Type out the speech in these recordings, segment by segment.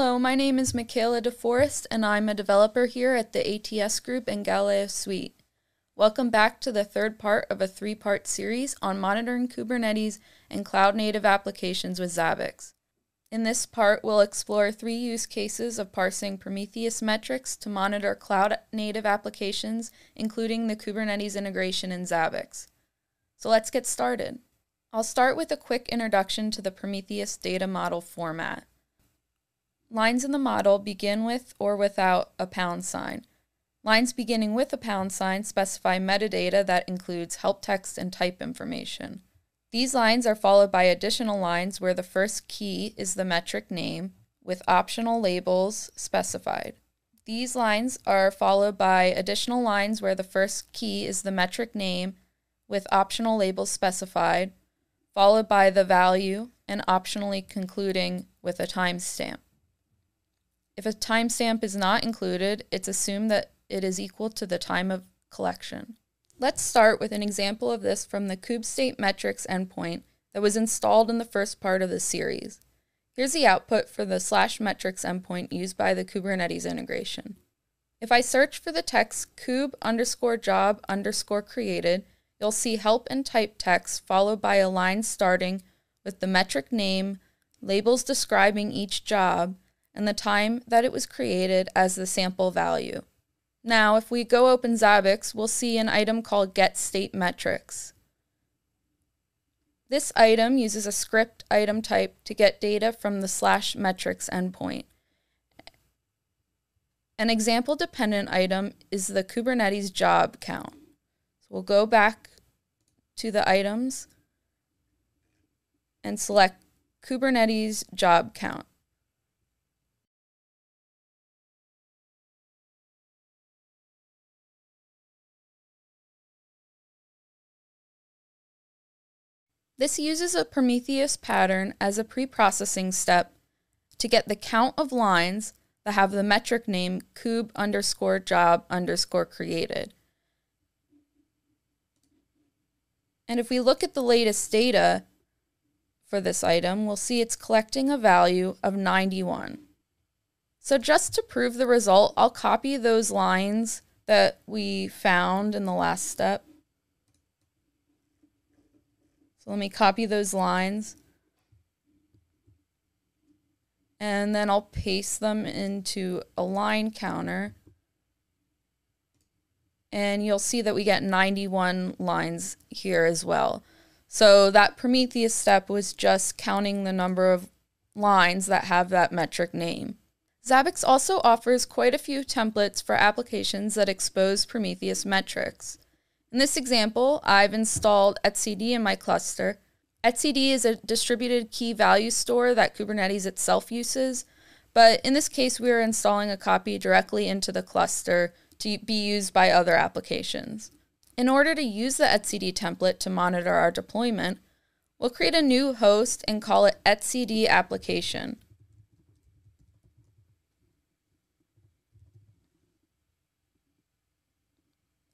Hello, my name is Michaela DeForest, and I'm a developer here at the ATS group and Galaxy Suite. Welcome back to the third part of a three-part series on monitoring Kubernetes and cloud-native applications with Zabbix. In this part, we'll explore three use cases of parsing Prometheus metrics to monitor cloud-native applications, including the Kubernetes integration in Zabbix. So let's get started. I'll start with a quick introduction to the Prometheus data model format. Lines in the model begin with or without a $.sign. Lines beginning with a $.sign specify metadata that includes help text and type information. These lines are followed by additional lines where the first key is the metric name, with optional labels specified. These lines are followed by additional lines where the first key is the metric name, with optional labels specified, followed by the value, and optionally concluding with a timestamp. If a timestamp is not included, it's assumed that it is equal to the time of collection. Let's start with an example of this from the kube-state-metrics endpoint that was installed in the first part of the series. Here's the output for the /metrics endpoint used by the Kubernetes integration. If I search for the text kube_job_created, you'll see help and type text followed by a line starting with the metric name, labels describing each job, and the time that it was created as the sample value. Now, if we go open Zabbix, we'll see an item called GetStateMetrics. This item uses a script item type to get data from the /metrics endpoint. An example dependent item is the Kubernetes job count. So we'll go back to the items and select Kubernetes job count. This uses a Prometheus pattern as a pre-processing step to get the count of lines that have the metric name kube_job_created. And if we look at the latest data for this item, we'll see it's collecting a value of 91. So just to prove the result, I'll copy those lines that we found in the last step. Let me copy those lines, and then I'll paste them into a line counter, and you'll see that we get 91 lines here as well. So that Prometheus step was just counting the number of lines that have that metric name. Zabbix also offers quite a few templates for applications that expose Prometheus metrics. In this example, I've installed etcd in my cluster. Etcd is a distributed key value store that Kubernetes itself uses, but in this case, we are installing a copy directly into the cluster to be used by other applications. In order to use the etcd template to monitor our deployment, we'll create a new host and call it etcd application.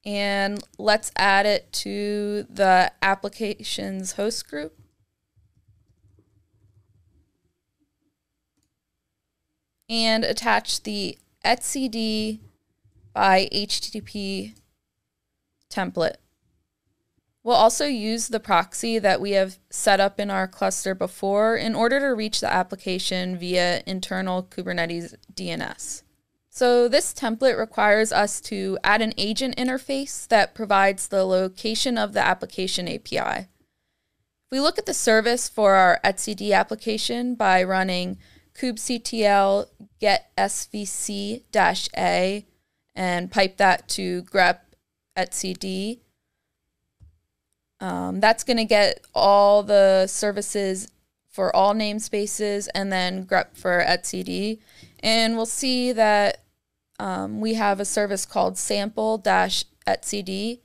And let's add it to the application's host group. And attach the etcd by HTTP template. We'll also use the proxy that we have set up in our cluster before in order to reach the application via internal Kubernetes DNS. So this template requires us to add an agent interface that provides the location of the application API. If we look at the service for our etcd application by running kubectl getsvc-a and pipe that to grep etcd, that's going to get all the services for all namespaces and then grep for etcd. And we'll see that we have a service called sample-etcd.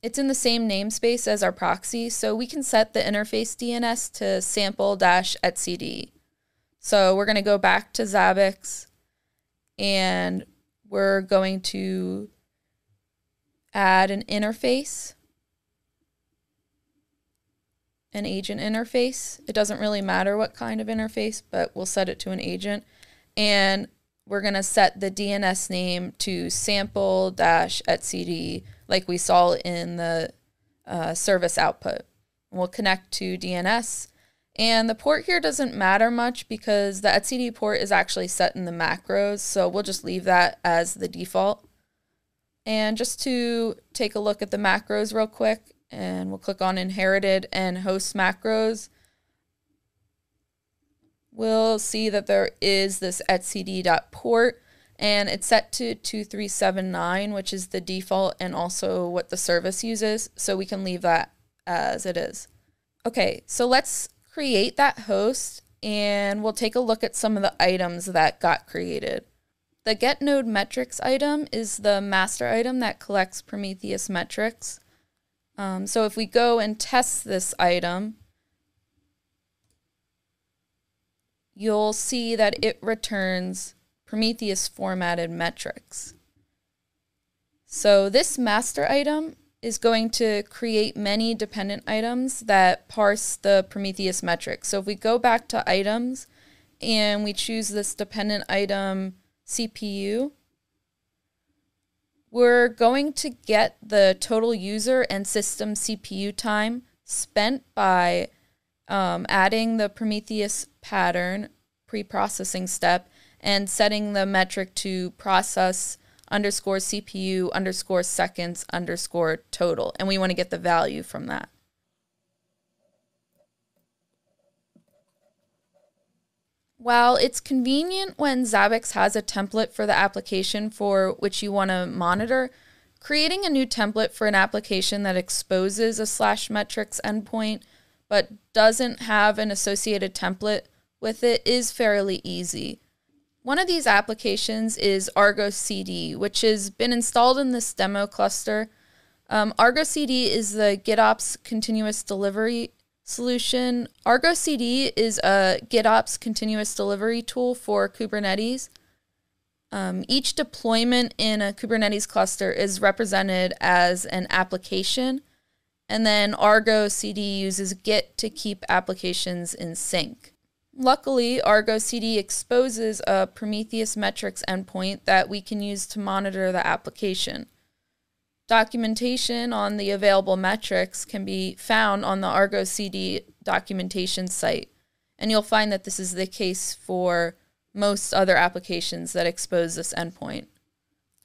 It's in the same namespace as our proxy, so we can set the interface DNS to sample-etcd. So we're going to go back to Zabbix, and we're going to add an interface, an agent interface. It doesn't really matter what kind of interface, but we'll set it to an agent. and we're going to set the DNS name to sample-etcd like we saw in the service output. We'll connect to DNS, and the port here doesn't matter much because the etcd port is actually set in the macros, so we'll just leave that as the default. And just to take a look at the macros real quick, and we'll click on inherited and host macros, we'll see that there is this etcd.port, and it's set to 2379, which is the default and also what the service uses, so we can leave that as it is. Okay, so let's create that host, and we'll take a look at some of the items that got created. The getNodeMetrics item is the master item that collects Prometheus metrics. So if we go and test this item, you'll see that it returns Prometheus formatted metrics. So this master item is going to create many dependent items that parse the Prometheus metrics. So if we go back to items and we choose this dependent item CPU, we're going to get the total user and system CPU time spent by adding the Prometheus pattern pre-processing step and setting the metric to process _CPU_seconds_total, and we want to get the value from that. While it's convenient when Zabbix has a template for the application for which you want to monitor, creating a new template for an application that exposes a /metrics endpoint but doesn't have an associated template with it is fairly easy. One of these applications is Argo CD, which has been installed in this demo cluster. Argo CD is the GitOps continuous delivery solution. Argo CD is a GitOps continuous delivery tool for Kubernetes. Each deployment in a Kubernetes cluster is represented as an application, and then Argo CD uses Git to keep applications in sync. Luckily, Argo CD exposes a Prometheus metrics endpoint that we can use to monitor the application. Documentation on the available metrics can be found on the Argo CD documentation site, and you'll find that this is the case for most other applications that expose this endpoint.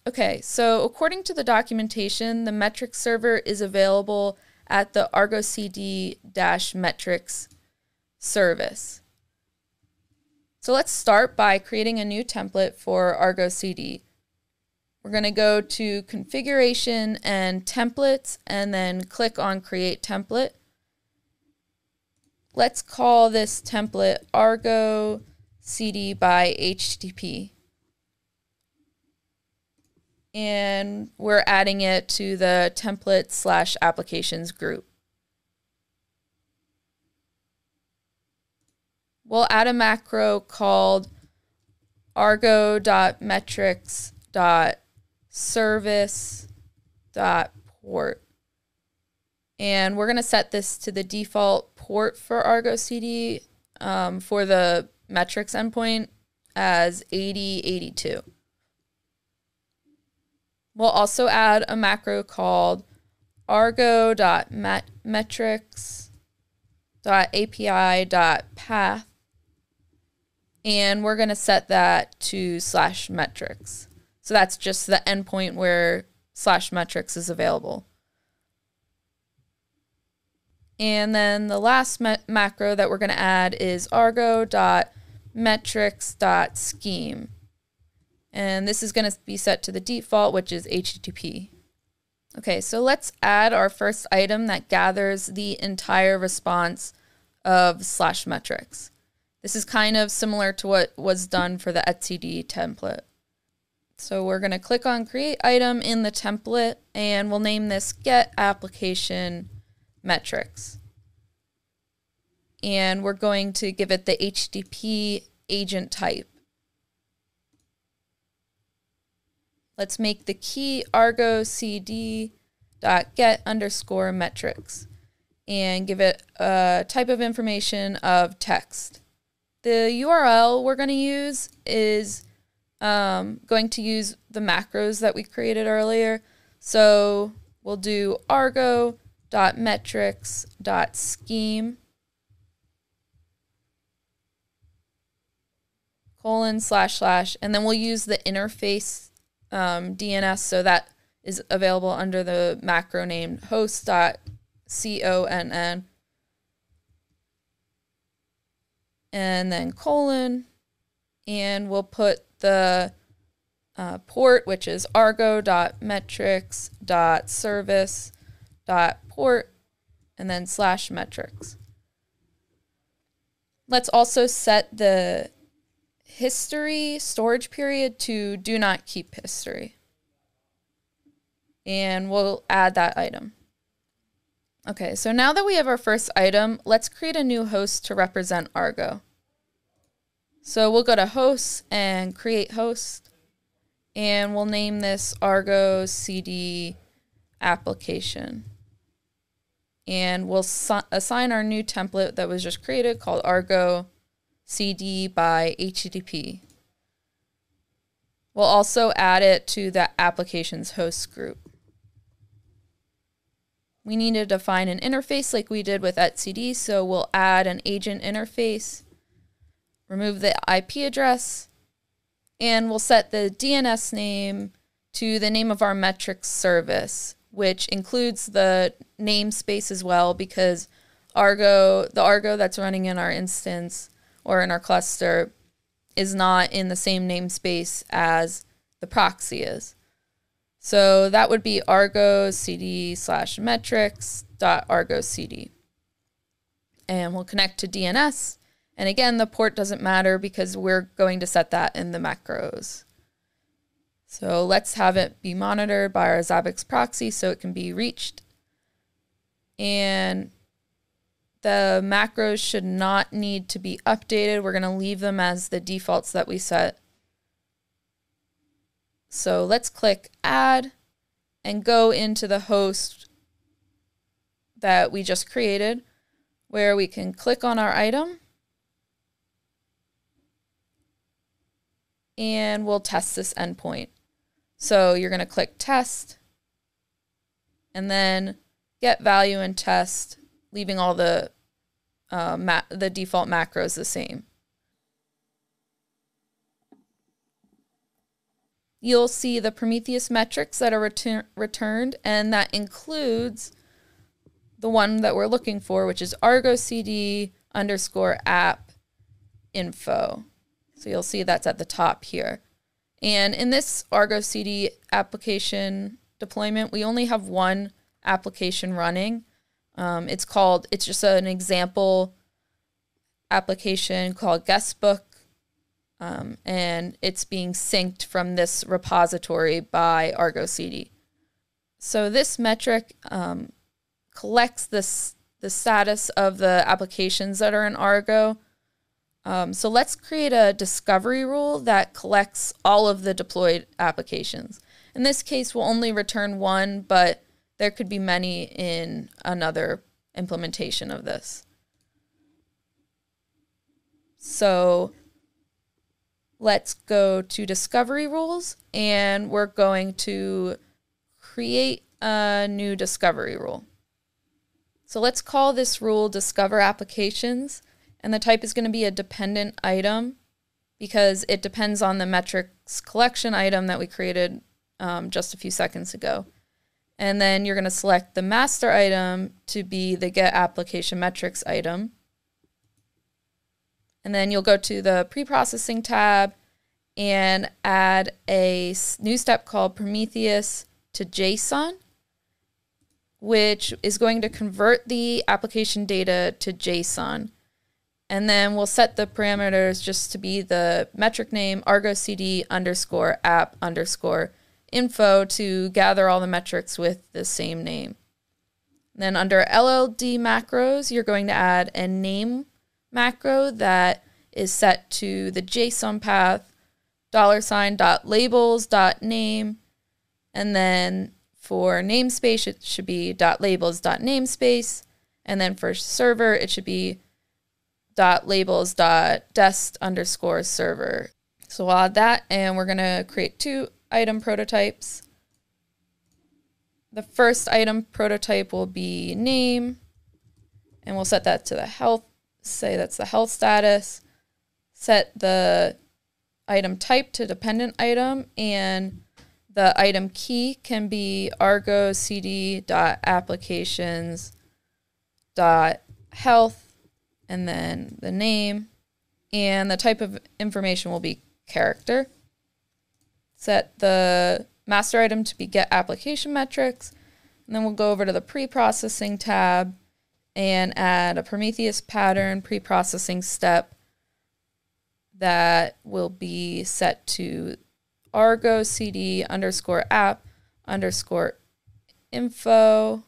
Okay, so according to the documentation, the metrics server is available at the Argo CD-metrics service. So let's start by creating a new template for Argo CD. We're going to go to Configuration and Templates, and then click on Create Template. Let's call this template Argo CD by HTTP. And we're adding it to the template /applications group. We'll add a macro called argo.metrics.service.port. And we're going to set this to the default port for Argo CD for the metrics endpoint as 8082. We'll also add a macro called argo.metrics.api.path. And we're going to set that to /metrics. So that's just the endpoint where /metrics is available. And then the last macro that we're going to add is argo.metrics.scheme. And this is going to be set to the default, which is HTTP. Okay, so let's add our first item that gathers the entire response of /metrics. This is kind of similar to what was done for the etcd template. So we're going to click on Create Item in the template, and we'll name this Get Application Metrics. And we're going to give it the HTTP agent type. Let's make the key Argo CD.get_metrics and give it a type of information of text. The URL we're going to use is going to use the macros that we created earlier. So we'll do argo.metrics.scheme :/ and then we'll use the interface DNS, so that is available under the macro name host.conn. And then : and we'll put the port, which is argo.metrics.service.port, and then /metrics. Let's also set the history storage period to do not keep history. And we'll add that item. Okay, so now that we have our first item, let's create a new host to represent Argo. So we'll go to hosts and create host, and we'll name this Argo CD application. And we'll assign our new template that was just created called Argo CD by HTTP. We'll also add it to the application's host group. We need to define an interface like we did with etcd, so we'll add an agent interface. Remove the IP address, and we'll set the DNS name to the name of our metrics service, which includes the namespace as well, because Argo, the Argo that's running in our instance or in our cluster, is not in the same namespace as the proxy is. So that would be Argo CD /metrics.argocd. And we'll connect to DNS. And again, the port doesn't matter because we're going to set that in the macros. So let's have it be monitored by our Zabbix proxy so it can be reached. And the macros should not need to be updated. We're going to leave them as the defaults that we set. So let's click add and go into the host that we just created, where we can click on our item. And we'll test this endpoint. So you're going to click test, and then get value and test, leaving all the default macros the same. You'll see the Prometheus metrics that are returned, and that includes the one that we're looking for, which is Argo CD _app info. So you'll see that's at the top here. And in this Argo CD application deployment, we only have one application running. It's just an example application called Guestbook. And it's being synced from this repository by Argo CD. So this metric collects the status of the applications that are in Argo. So let's create a discovery rule that collects all of the deployed applications. In this case, we'll only return one, but there could be many in another implementation of this. So let's go to discovery rules, and we're going to create a new discovery rule. So let's call this rule discover applications. And the type is going to be a dependent item because it depends on the metrics collection item that we created just a few seconds ago. And then you're going to select the master item to be the get application metrics item. And then you'll go to the pre-processing tab and add a new step called Prometheus to JSON, which is going to convert the application data to JSON. And then we'll set the parameters just to be the metric name, Argo CD _app_info, to gather all the metrics with the same name. And then under LLD macros, you're going to add a name macro that is set to the JSON path, $labels.name. And then for namespace, it should be $labels.namespace. And then for server, it should be .labels.dest_server. So we'll add that, and we're going to create two item prototypes. The first item prototype will be name, and we'll set that to the health. Say that's the health status. Set the item type to dependent item, and the item key can be Argo CD.applications.health, and then the name, and the type of information will be character. Set the master item to be GetApplicationMetrics, and then we'll go over to the pre-processing tab and add a Prometheus pattern pre-processing step that will be set to Argo CD _app_info,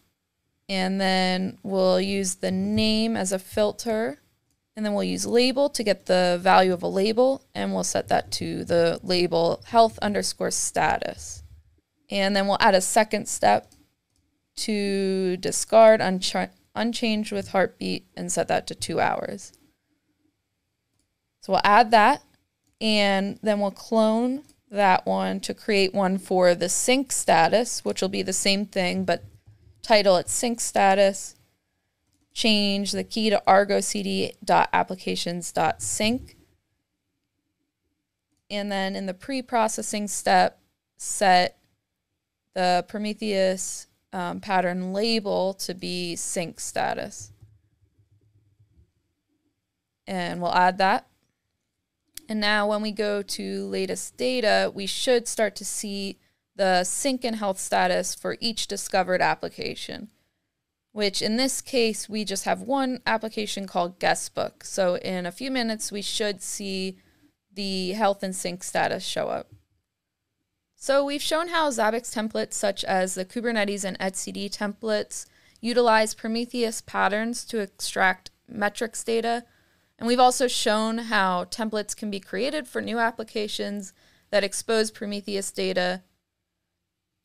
and then we'll use the name as a filter, and then we'll use label to get the value of a label, and we'll set that to the label health _status. And then we'll add a second step to discard unchanged with heartbeat and set that to 2 hours. So we'll add that, and then we'll clone that one to create one for the sync status, which will be the same thing, but title it sync status, change the key to Argo CD.applications.sync, and then in the pre-processing step, set the Prometheus pattern label to be sync status. And we'll add that. And now when we go to latest data, we should start to see the sync and health status for each discovered application, which in this case, we just have one application called Guestbook. So in a few minutes, we should see the health and sync status show up. So we've shown how Zabbix templates such as the Kubernetes and etcd templates utilize Prometheus patterns to extract metrics data. And we've also shown how templates can be created for new applications that expose Prometheus data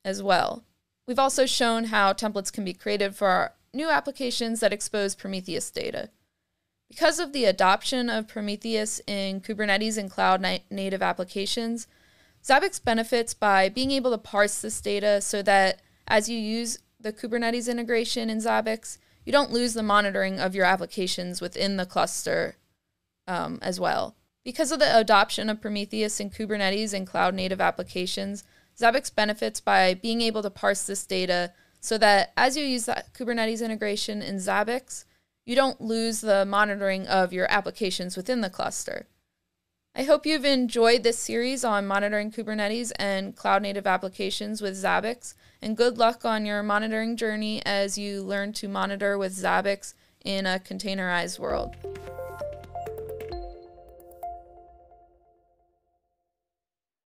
as well. We've also shown how templates can be created for new applications that expose Prometheus data. Because of the adoption of Prometheus in Kubernetes and cloud-native applications, Zabbix benefits by being able to parse this data so that as you use the Kubernetes integration in Zabbix, you don't lose the monitoring of your applications within the cluster as well. Because of the adoption of Prometheus in Kubernetes and cloud-native applications, Zabbix benefits by being able to parse this data so that as you use that Kubernetes integration in Zabbix, you don't lose the monitoring of your applications within the cluster. I hope you've enjoyed this series on monitoring Kubernetes and cloud-native applications with Zabbix, and good luck on your monitoring journey as you learn to monitor with Zabbix in a containerized world.